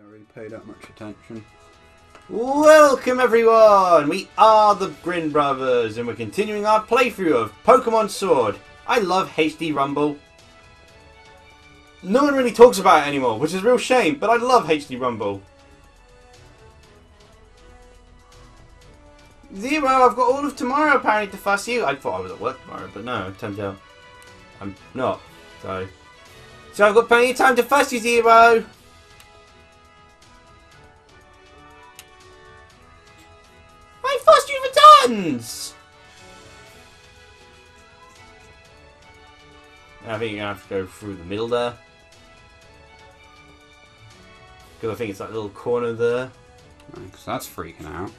I don't really pay that much attention. Welcome everyone! We are the Grin Brothers and we're continuing our playthrough of Pokemon Sword. I love HD Rumble. No one really talks about it anymore, which is a real shame, but I love HD Rumble. Zero, I've got all of tomorrow apparently to fuss you. I thought I was at work tomorrow, but no, turns out I'm not. So I've got plenty of time to fuss you, Zero! My fuss you returns! I think you're going to have to go through the middle there. Because I think it's that little corner there. Because that's freaking out.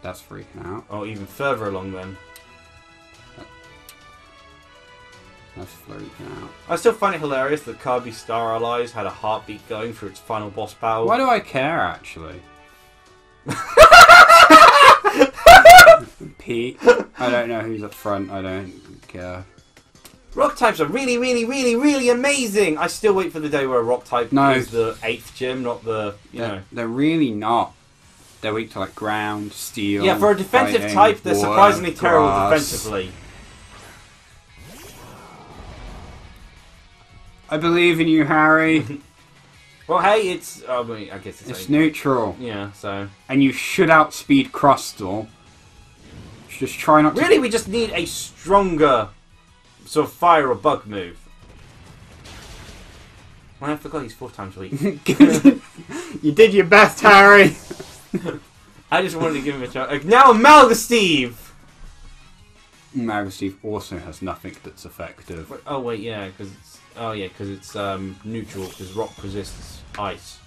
That's freaking out. Oh, even further along then. That's freaking out. I still find it hilarious that Kirby Star Allies had a heartbeat going for its final boss battle. Why do I care, actually? Pete. I don't know who's up front. I don't care. Rock types are really, really, really, really amazing. I still wait for the day where a rock type is the 8th gym, not the, you know. They're really not. They're weak to, like, ground, steel. Yeah, for a defensive type, they're surprisingly terrible defensively. I believe in you, Harry. Well, hey, it's... I mean, I guess it's neutral. Yeah, so... And you should outspeed Crustle. Just try not to... Really, we just need a stronger sort of fire or bug move. Well, I forgot he's 4 times weak. You did your best, Harry. I just wanted to give him a chance. Now Malgasteve! Malgasteve also has nothing that's effective. Oh wait, yeah, because it's neutral because rock resists ice.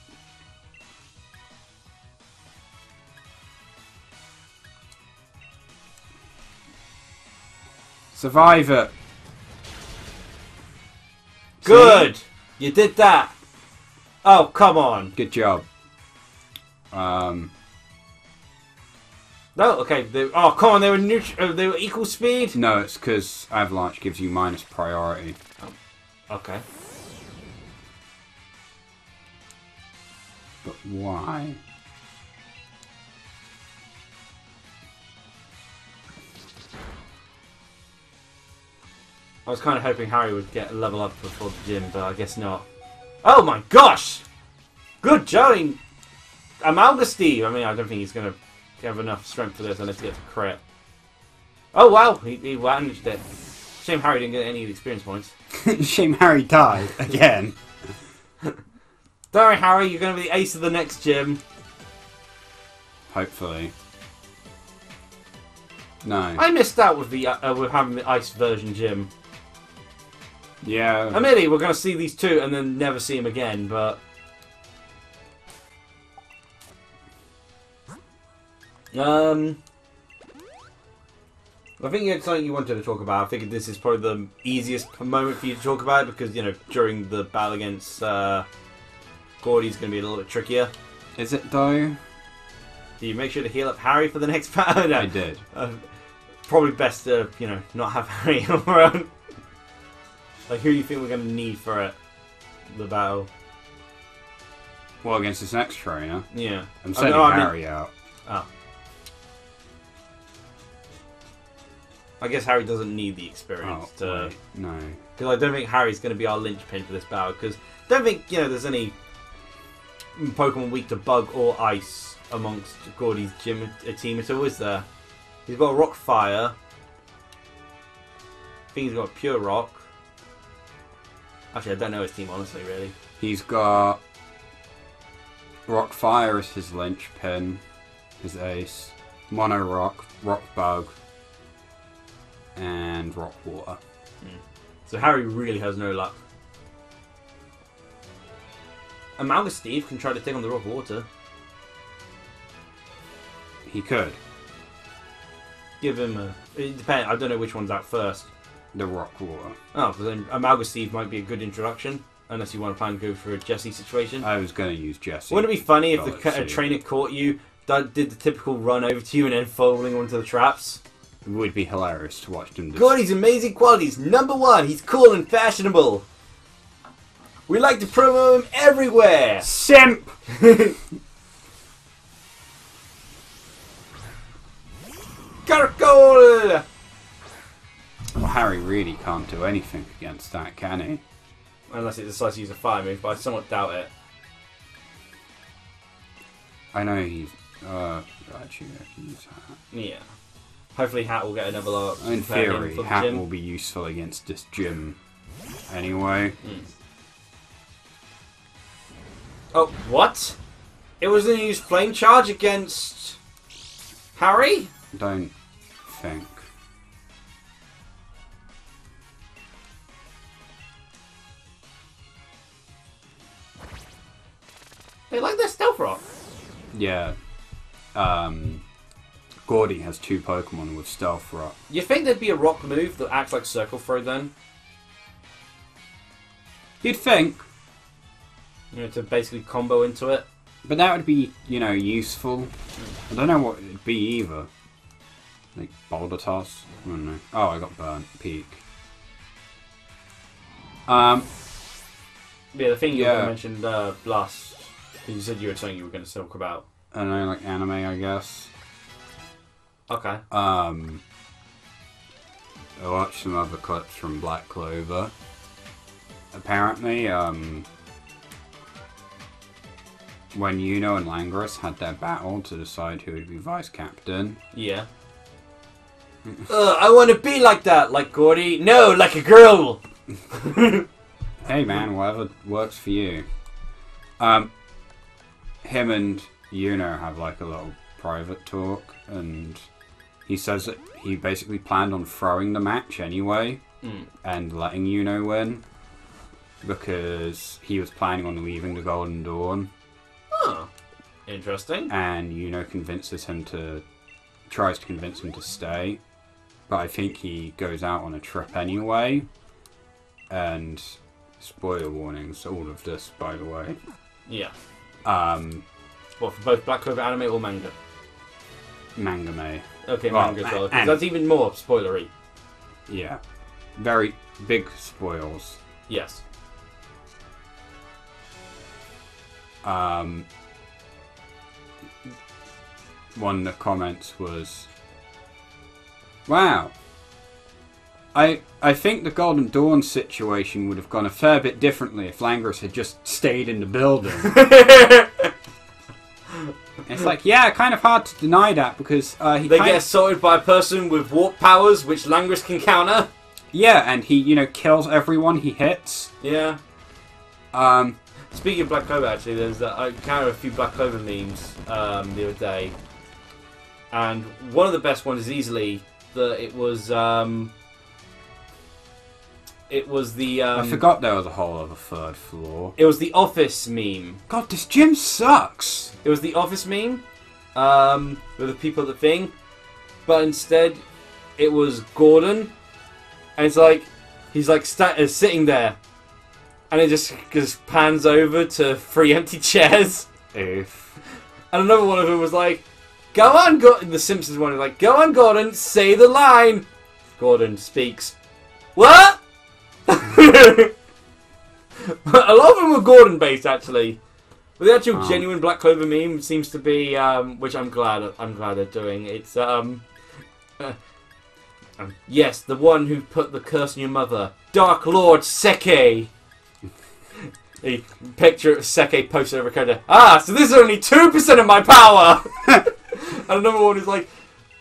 Survive it. Good! See? You did that! Oh, come on! Good job. No, okay. Oh, come on! They were neutral. They were equal speed. No, it's because Avalanche gives you minus priority. Oh, okay. But why? I was kind of hoping Harry would get a level up before the gym, but I guess not. Oh my gosh! Good job, Amalgasteve! I mean, I don't think he's going to have enough strength for this unless he gets a crit. Oh wow, he managed it. Shame Harry didn't get any experience points. Shame Harry died again. Don't worry, Harry, you're going to be the ace of the next gym. Hopefully. No. I missed out with having the ice version gym. Yeah. I mean, we're going to see these two and then never see them again, but... I think it's something you wanted to talk about. I think this is probably the easiest moment for you to talk about because, you know, during the battle against Gordie's going to be a little bit trickier. Is it, though? Do you make sure to heal up Harry for the next battle? No. I did. Probably best to, you know, not have Harry around. Like, who do you think we're going to need for it? The battle? Well, against this next trainer? Yeah. I'm sending Harry out. Oh. I guess Harry doesn't need the experience to... No. Because I don't think Harry's going to be our linchpin for this battle. Because I don't think, you know, there's any Pokemon weak to bug or ice amongst Gordie's gym team at all, is there? He's got a rock fire. I think he's got pure rock. Actually, I don't know his team, honestly, really. He's got... Rock fire is his linchpin. His ace. Mono rock. Rock bug. And rock water. Mm. So Harry really has no luck. Amalgasteve can try to take on the rock water. He could. Give him a... It depends. I don't know which one's out first. The rock water. Oh, but then Amalgasteve might be a good introduction. Unless you want to plan to go for a Jessie situation. I was going to use Jessie. Wouldn't it be funny if a trainer caught you, did the typical run over to you and then falling onto the traps? It would be hilarious to watch him do. Gordie's amazing qualities. Number 1, he's cool and fashionable. We like to promo him everywhere. Simp. Gargoyle. Well, Harry really can't do anything against that, can he? Unless it decides to use a fire move, but I somewhat doubt it. I know he's... actually, I can use Hat. Yeah. Hopefully Hat will get another level up. In theory, Hat will be useful against this gym anyway. Mm. Oh, what? It was going to use Flame Charge against... Harry? Don't think. They like their Stealth Rock. Yeah. Gordie has two Pokemon with Stealth Rock. You think there'd be a rock move that acts like Circle Throw then? You'd think. You know, to basically combo into it. But that would be, you know, useful. I don't know what it'd be either. Like Boulder Toss? I don't know. Oh, I got burnt. Peak. Yeah, the thing you mentioned last... You said you were something you were going to talk about. I don't know, like anime, I guess. Okay. I watched some other clips from Black Clover. Apparently, when Yuno and Langris had their battle to decide who would be vice captain. Yeah. I want to be like that, like Gordie. No, like a girl. Hey man, whatever works for you. Him and Yuno have like a little private talk, and he says that he basically planned on throwing the match anyway and letting Yuno win because he was planning on leaving the Golden Dawn. Oh, interesting. And Yuno tries to convince him to stay, but I think he goes out on a trip anyway. And spoiler warnings, all of this, by the way. Yeah. Well, for both Black Clover anime or manga? Manga, may. Okay, well, manga as well. Because that's even more spoilery. Yeah. Very big spoils. Yes. One of the comments was, wow. I think the Golden Dawn situation would have gone a fair bit differently if Langris had just stayed in the building. It's like, yeah, kind of hard to deny that because they get assaulted by a person with warp powers, which Langris can counter. Yeah, and he, you know, kills everyone he hits. Yeah. Speaking of Black Clover, actually, there's I encountered a few Black Clover memes the other day, and one of the best ones is easily that it was. It was the... I forgot there was a whole other third floor. It was the office meme. God, this gym sucks! It was the office meme, with the people at the thing, but instead it was Gordon, and it's like, he's like sitting there, and it just pans over to 3 empty chairs. Oof. And another one of them was like, go on, Gordon! The Simpsons one was like, go on, Gordon, say the line! Gordon speaks, what? A lot of them were Gordon based, actually. But the actual genuine Black Clover meme seems to be, which I'm glad they're doing. It's yes, the one who put the curse on your mother, Dark Lord Seke. The picture of Seke posted over a counter. Ah, so this is only 2% of my power. And another one is like.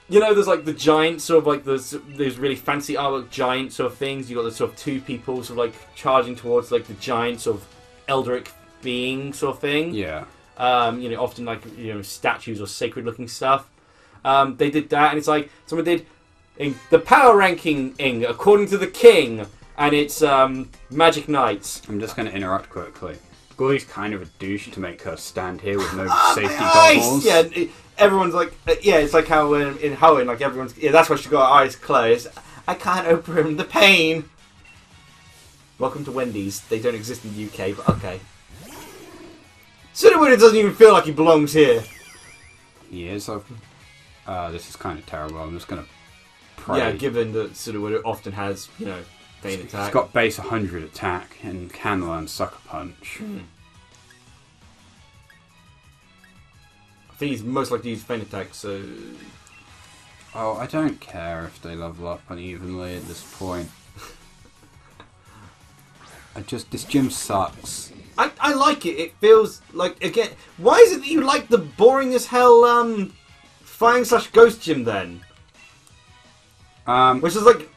You know, there's like the giant sort of like those really fancy artwork giant sort of things. You got the sort of 2 people sort of like charging towards like the giant sort of eldritch being sort of thing. Yeah. You know, often like statues or sacred looking stuff. They did that, and it's like someone did in the power ranking according to the king, and it's Magic Knights. I'm just going to interrupt quickly. Gordie's kind of a douche to make her stand here with no safety goggles. Yeah, everyone's like, yeah, it's like how in Hoenn, like everyone's, yeah, that's why she got her eyes closed. I can't open the pain. Welcome to Wendy's. They don't exist in the UK, but okay. Cinnamon doesn't even feel like he belongs here. He is. This is kind of terrible. I'm just going to pray. Yeah, given that Cinnamon often has, Bane attack. It's got base 100 attack and can learn Sucker Punch. Hmm. I think he's most likely to use Feint attack, so... Oh, I don't care if they level up unevenly at this point. I just... This gym sucks. I like it. It feels like... Again, why is it that you like the boring as hell Flying slash Ghost gym then? Which is like...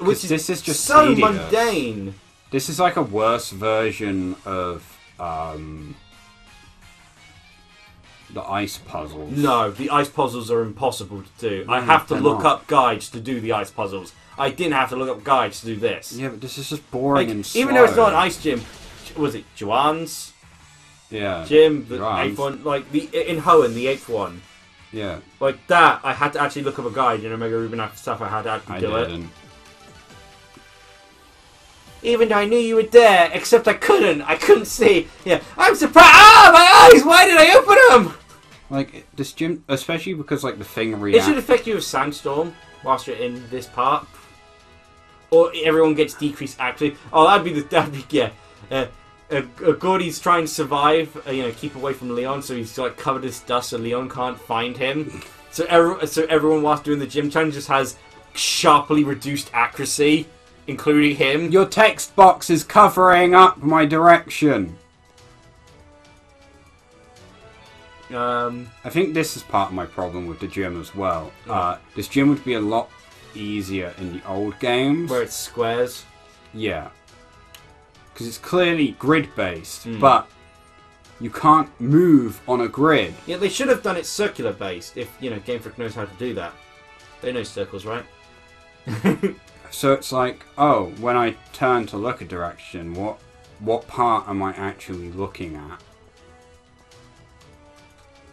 Which is this is just so tedious. Mundane. This is like a worse version of the ice puzzles. No, the ice puzzles are impossible to do. I have to look up guides to do the ice puzzles. I didn't have to look up guides to do this. Yeah, but this is just boring and slow. Even though it's not an ice gym, was it Juan's? Yeah. Gym, the 8th one, like in Hoenn, the 8th one. Yeah. Like that, I had to actually look up a guide in Omega Ruby and stuff. I had to actually do it. Even though I knew you were there, except I couldn't. I couldn't see. Yeah, I'm surprised. Ah, my eyes! Why did I open them? Like this gym, especially because like the thing reacts. It should affect you with Sandstorm whilst you're in this part, or everyone gets decreased active. Oh, that'd be yeah. Gordie's trying to survive, you know, keep away from Leon, so he's like covered his dust, so Leon can't find him. So everyone whilst doing the gym challenge just has sharply reduced accuracy. Including him. Your text box is covering up my direction. I think this is part of my problem with the gym as well. Yeah. This gym would be a lot easier in the old games. Where it's squares? Yeah. Because it's clearly grid-based, but you can't move on a grid. Yeah, they should have done it circular-based, if, you know, Game Freak knows how to do that. They know circles, right? So it's like, oh, when I turn to look a direction, what part am I actually looking at?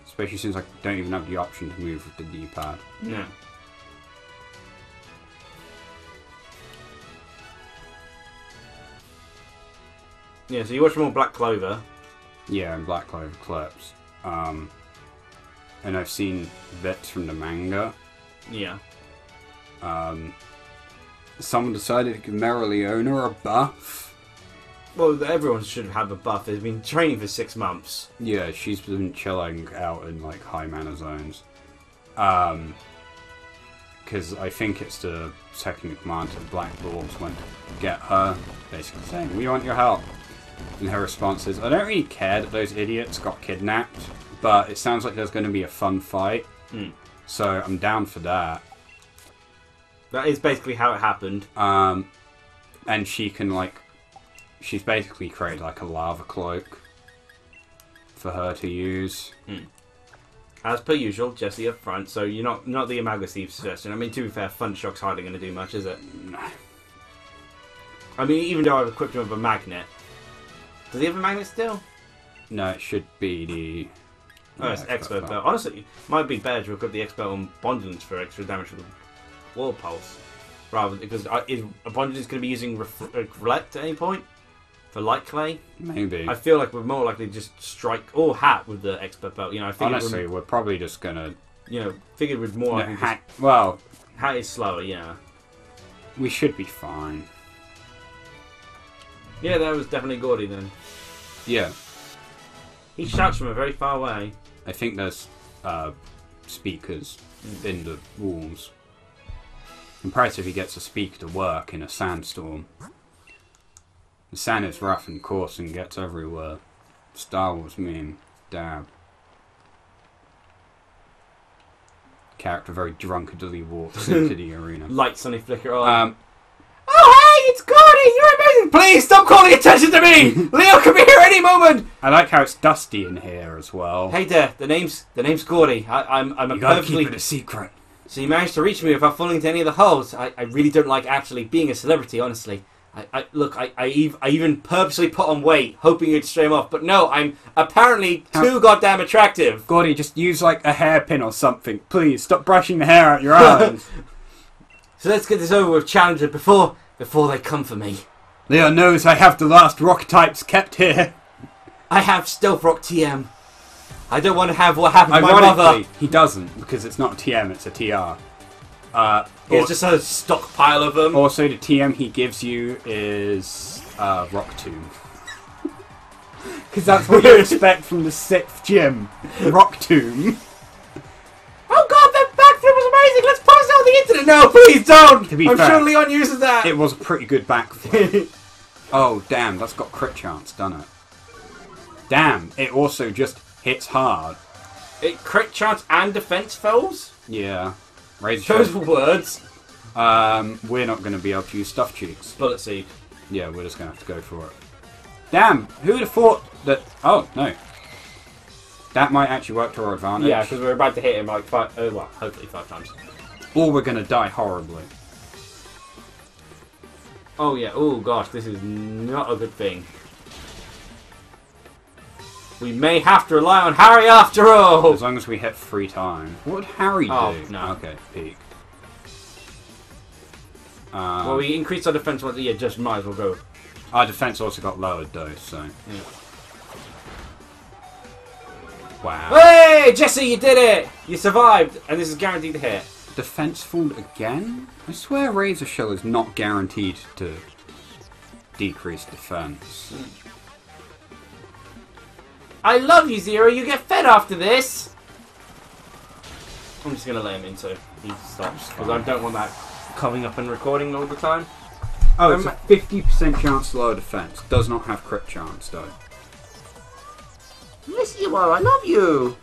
Especially since I don't even have the option to move with the D-pad. No. Yeah, so you watch more Black Clover. Yeah, and Black Clover clips. And I've seen bits from the manga. Yeah. Someone decided to give Marileona a buff. Well, everyone should have a buff. They've been training for 6 months. Yeah, she's been chilling out in, like, high mana zones. Because I think it's the second-in-command of Black Dwarves went to get her, basically saying, we want your help. And her response is, I don't really care that those idiots got kidnapped, but it sounds like there's going to be a fun fight. Mm. So I'm down for that. That is basically how it happened. And she can, like... She's basically created, like, a lava cloak for her to use. Mm. As per usual, Jessie up front, so you're not the Imago Thief suggestion. I mean, to be fair, Thunder Shock's hardly going to do much, is it? No. I mean, even though I've equipped him with a magnet. Does he have a magnet still? No, it should be the... Oh, it's Expert Belt. Honestly, it might be better to equip the Expert on Bondulance for extra damage with Wall Pulse, rather, because is Abundance going to be using Reflect at any point for Light Clay? Maybe. I feel like we're more likely to just strike or hat with the Expert Belt. You know, I think honestly, we're probably just gonna, you know, figured with more. No, hat. Well, hat is slower. Yeah, we should be fine. Yeah, that was definitely Gordie then. Yeah, he shouts from a very far away. I think there's speakers in the walls. Impressive he gets a speak to work in a sandstorm. The sand is rough and coarse and gets everywhere. Star Wars meme. Dab. Character very drunk until he walks into the arena. Lights suddenly flicker on. Oh hey, it's Gordie! You're amazing! Please stop calling attention to me! Leo can be here any moment! I like how it's dusty in here as well. Hey there, the name's Gordie. I'm a you gotta keep it a secret. So you managed to reach me without falling into any of the holes. I really don't like actually being a celebrity, honestly. I even purposely put on weight, hoping you'd stray off. But no, I'm apparently too goddamn attractive. Gordie, just use like a hairpin or something. Please, stop brushing the hair out your eyes. So let's get this over with, Challenger, before they come for me. Leon knows I have the last rock types kept here. I have Stealth Rock TM. I don't want to have what happened to my mother. He doesn't, because it's not a TM, it's a TR. It's just a stockpile of them. Also, the TM he gives you is Rock Tomb. Because that's what you expect from the 6th gym. Rock Tomb. Oh god, that backflip was amazing! Let's post it on the internet! No, please don't! To be fair, sure Leon uses that! It was a pretty good backflip. Oh, damn, that's got crit chance, doesn't it? Damn, it also just hits hard. It crit chance and defense fails? Yeah. Those were words. We're not going to be able to use Stuff Cheeks. Bullet Seed. Yeah, we're just going to have to go for it. Damn! Who would have thought that... Oh, no. That might actually work to our advantage. Yeah, because we're about to hit him like five... Oh, well, hopefully 5 times. Or we're going to die horribly. Oh, yeah. Oh, gosh. This is not a good thing. We may have to rely on Harry after all! As long as we hit 3 times. What would Harry do? Oh, no. Okay, peak. Well, we increased our defense once. Yeah, just might as well go. Our defense also got lowered, though, so... Yeah. Wow. Hey, Jesse, you did it! You survived, and this is guaranteed to hit. Defense fall again? I swear Razor Shell is not guaranteed to decrease defense. I love you, Zero. You get fed after this. I'm just gonna let him in so he stops because I don't want that coming up and recording all the time. Oh, it's a 50% chance lower defense. Does not have crit chance though. Yes, you are. I love you.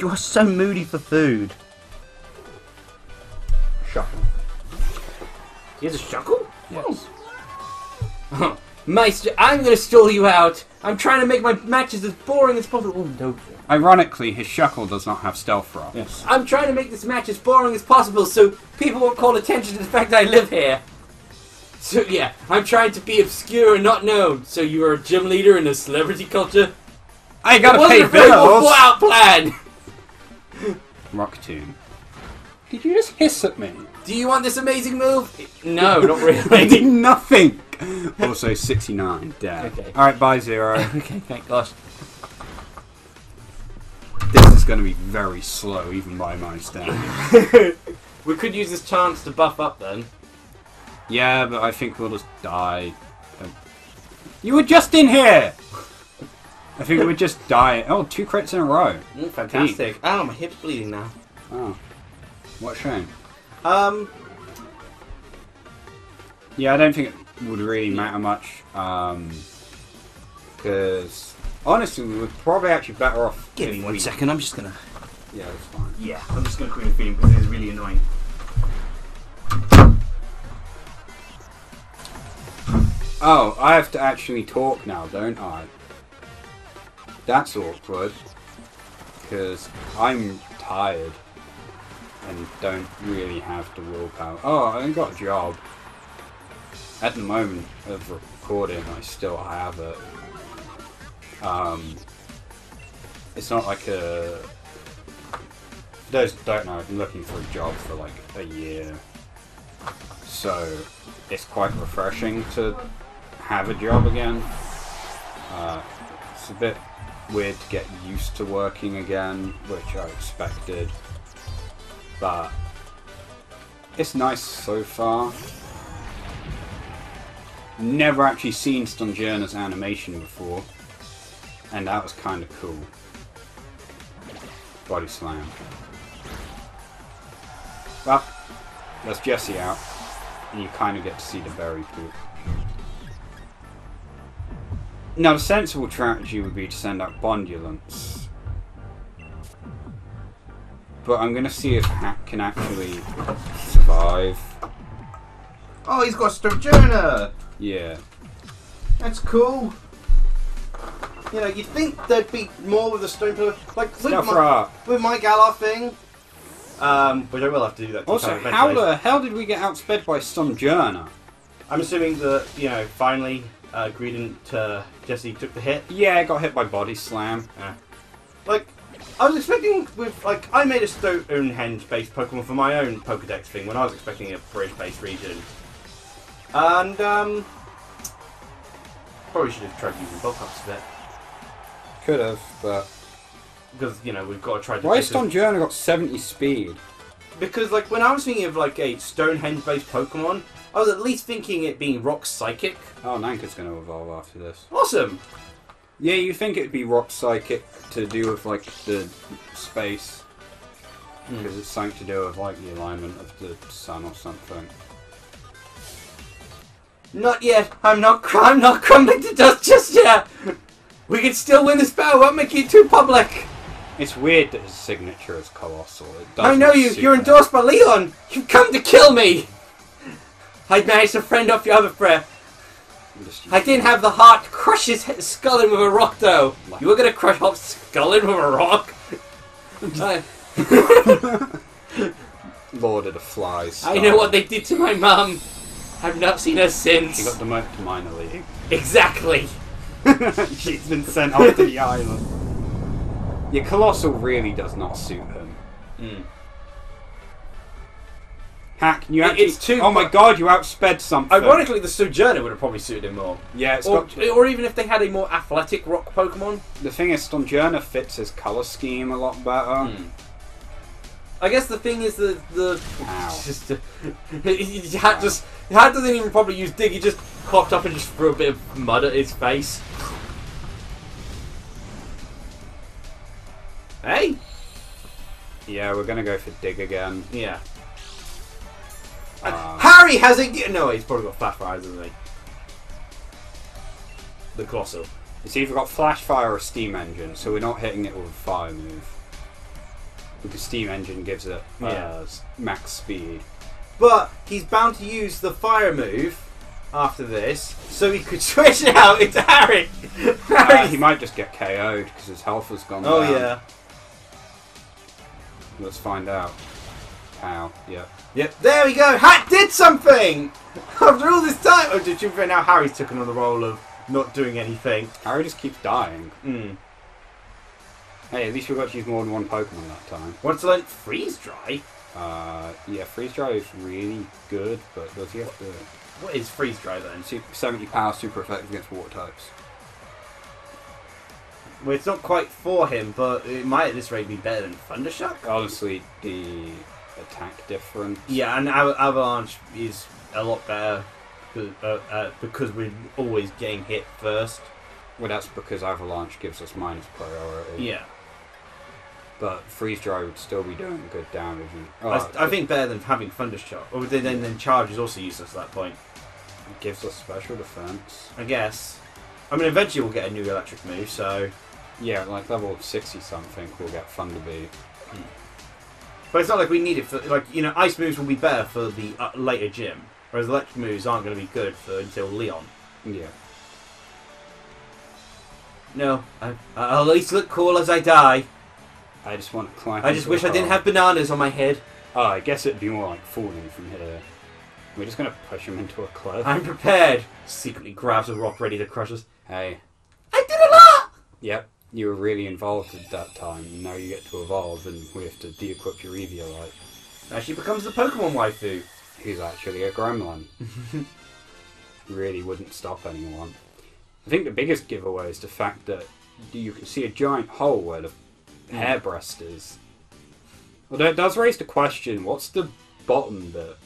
You are so moody for food. Shuckle. Here's a Shuckle? Yes. Oh. Meister, I'm going to stall you out. I'm trying to make my matches as boring as possible. Oh, no. Ironically, his Shuckle does not have Stealth Rock. Yes. I'm trying to make this match as boring as possible so people won't call attention to the fact that I live here. So, yeah, I'm trying to be obscure and not known. So you are a gym leader in a celebrity culture? I gotta pay bills! It wasn't a very well-thought-out plan! Rock Tomb. Did you just hiss at me? Do you want this amazing move? No, not really. I did nothing! Also 69, damn. Okay. Alright, bye Zero. Okay, thank gosh. This is going to be very slow, even by my standards. We could use this chance to buff up then. Yeah, but I think we'll just die. You were just in here! I think we would just die. Oh, 2 crits in a row. Mm, fantastic. Oh, my hip's bleeding now. Oh. What a shame. Yeah, I don't think it would really matter much. Because honestly, we were probably actually better off. Give me 1 second. I'm just gonna. Yeah, that's fine. Yeah, I'm just gonna quit feeding because it's really annoying. Oh, I have to actually talk now, don't I? That's awkward. Because I'm tired. And don't really have the willpower. Oh, I haven't got a job. At the moment of recording, I still have it. It's not like a... For those that don't know, I've been looking for a job for like a year. So, it's quite refreshing to have a job again. It's a bit weird to get used to working again, which I expected. But it's nice so far. Never actually seen Stonjourner's animation before, and that was kind of cool. Body slam. Well, that's Jesse out, and you kind of get to see the berry poop. Now, the sensible strategy would be to send out Bondulance. But I'm going to see if Hack can actually survive. Oh, he's got Stonjourner! Yeah. That's cool. You know, you'd think there'd be more with the Stonjourner. Like, with my Galar thing. Which I will have to do that. Also, how the hell did we get outsped by Stonjourner? I'm assuming that, you know, finally, Greedent, Jesse took the hit. Yeah, got hit by Body Slam. Yeah. Like... I was expecting with, like, I made a Stonehenge-based Pokemon for my own Pokedex thing when I was expecting a bridge-based region. And, probably should have tried using Bulk-Ups a bit. Could have, but... Because, you know, we've got to try to... Why has Stonjourner got 70 speed? Because, like, when I was thinking of, like, a Stonehenge-based Pokemon, I was at least thinking it being Rock Psychic. Oh, Nanka's going to evolve after this. Awesome! Yeah, you think it'd be Rock Psychic to do with, like, the space. Because it's something to do with, like, the alignment of the sun or something. Not yet. I'm not crumbling to dust just yet. We can still win this battle. Won't make it too public. It's weird that his signature is Colossal. It does. I know you. You're endorsed by Leon. You've come to kill me. I managed to friend off your other friend. I didn't have the heart to crush his skull in with a rock, though. What? You were gonna crush Hop's skull in with a rock. Lord of the Flies. Style. I know what they did to my mum. I've not seen her since. She got demoted to minor league. Exactly. She's been sent off to the island. Your Colossal really does not suit him. Hack, you actually... It's too... Oh my god, you outsped something. Ironically, the Stonjourner would have probably suited him more. Yeah, it's or even if they had a more athletic rock Pokemon. The thing is, Stonjourner fits his colour scheme a lot better. I guess the thing is the just Hat doesn't even probably use dig. He just hopped up and just threw a bit of mud at his face. Hey. Yeah, we're gonna go for dig again. Yeah. Harry has a no. He's probably got flash fires, hasn't he? The Colossal. It's either got flash fire or steam engine, so we're not hitting it with a fire move. Because steam engine gives it max speed, but he's bound to use the fire move after this, so he could switch it out into Harry. He might just get KO'd because his health has gone down. Yeah. Let's find out. Pow. Yep. Yep. There we go. Hat did something after all this time. Oh, did you figure now Harry's took another role of not doing anything? Harry just keeps dying. Hey, at least we got to use more than one Pokemon that time. What's like Freeze Dry? Yeah, Freeze Dry is really good, but does he have to... What is Freeze Dry then? 70 power, super effective against water types. Well, it's not quite for him, but it might at this rate be better than Thunder Shock. Honestly, the attack difference. Yeah, and Avalanche is a lot better because we're always getting hit first. Well, that's because Avalanche gives us minus priority. Yeah. But Freeze Dry would still be doing good damage. And, I think better than having Thunder Shock. Or then Charge is also useless at that point. It gives us special defense. I guess. I mean, eventually we'll get a new electric move, so... Yeah, like level 60 something, we'll get Thunder Beat. But it's not like we need it for... Like, you know, ice moves will be better for the later gym. Whereas electric moves aren't going to be good for until Leon. Yeah. No, I'll at least look cool as I die. I just want to climb. I just wish I didn't have bananas on my head. Oh, I guess it'd be more like falling from here. We're just going to push him into a cliff. I'm prepared. Secretly grabs a rock ready to crush us. Hey. I did a lot! Yep, you were really involved at that time. Now you get to evolve and we have to de-equip your Eviolite. Now she becomes the Pokemon waifu. Who's actually a gremlin. Really wouldn't stop anyone. I think the biggest giveaway is the fact that you can see a giant hole where the hairbreast is. Although it does raise the question, what's the bottom bit?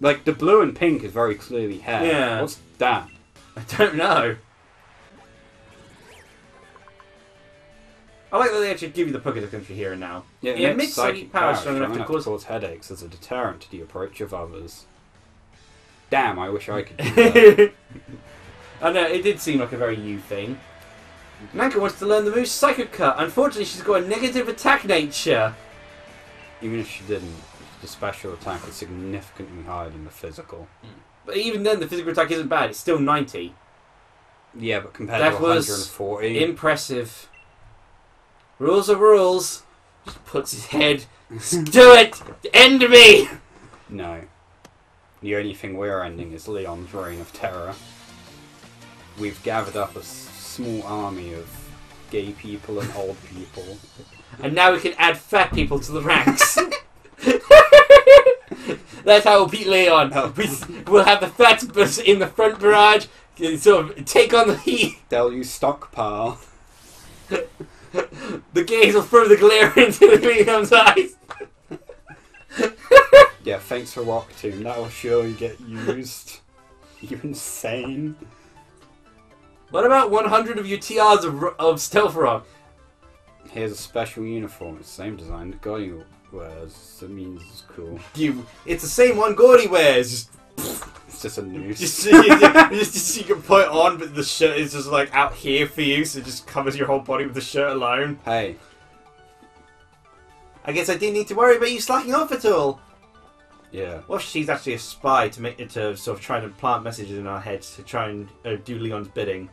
Like, the blue and pink is very clearly hair. Yeah. What's that? I don't know. I like that they actually give you the Pokédex entry here and now. Yeah, it makes psychic power strong enough to cause headaches as a deterrent to the approach of others. Damn, I wish I could do that. I know, it did seem like a very you thing. Nanka wants to learn the move Psycho Cut. Unfortunately, she's got a negative attack nature. Even if she didn't, the special attack is significantly higher than the physical. But even then, the physical attack isn't bad. It's still 90. Yeah, but compared to 140... That was impressive. Rules are rules. Just puts his head... Do it! End me! No. The only thing we're ending is Leon's reign of terror. We've gathered up a small army of gay people and old people. And now we can add fat people to the ranks. That's how we'll beat Leon. We'll have the fat bus in the front barrage, sort of take on the heat. They'll use stockpile. The gays will throw the glare into Leon's eyes. Yeah, thanks for Rock Tomb. That'll surely get used. You insane. What about 100 of your TRs of Stealth Rock? Here's a special uniform. It's the same design that Gordie wears. That means it's cool. It's the same one Gordie wears. It's just a noose. You can put it on, but the shirt is just like out here for you, so it just covers your whole body with the shirt alone. Hey. I guess I didn't need to worry about you slacking off at all. Yeah. Well, she's actually a spy to sort of try and plant messages in our heads to try and do Leon's bidding.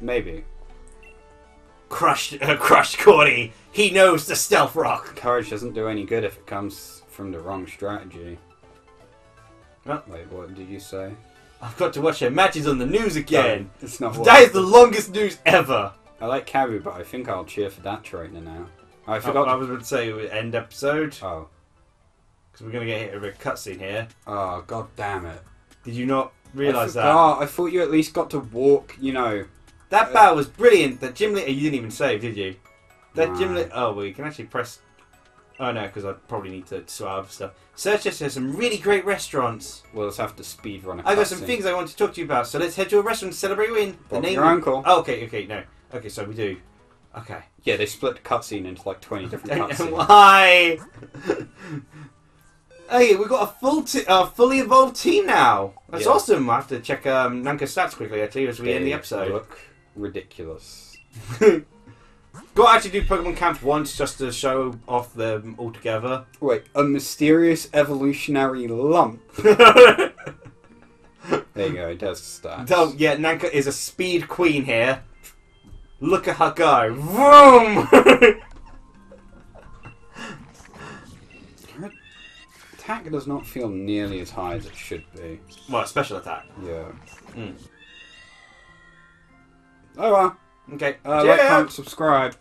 Maybe. Crushed Gordie. He knows the Stealth Rock. Courage doesn't do any good if it comes from the wrong strategy. Oh. Wait, what did you say? I've got to watch her matches on the news again. No, it's not. That is the longest news ever. I like Kabu, but I think I'll cheer for that right now. I forgot. I was going to say end episode. Oh. Because we're going to get hit with a cutscene here. Oh, god damn it. Did you not realise that? Oh, I thought you at least got to walk, you know. That battle was brilliant. That gym leader, you didn't even save, did you? That gym leader. Oh, well, you can actually press. Oh, no, because I probably need to swab stuff. Searchester has some really great restaurants. We'll just have to speedrun. I've got some things I want to talk to you about, so let's head to a restaurant and celebrate a win. The name your uncle. Oh, okay, no. Okay, so we do. Okay. Yeah, they split cutscene into like 20 different cutscenes. Why? Hey, we've got a fully evolved team now. That's awesome. I have to check Nanka's stats quickly, actually, as we end the episode. Look ridiculous. Got to actually do Pokemon Camp once just to show off them all together. Wait, a mysterious evolutionary lump. There you go, it does stats. So, yeah, Nanka is a speed queen here. Look at her go. Vroom! Attack does not feel nearly as high as it should be. Well, special attack. Yeah. Mm. Oh well. Okay. Like, comment, subscribe.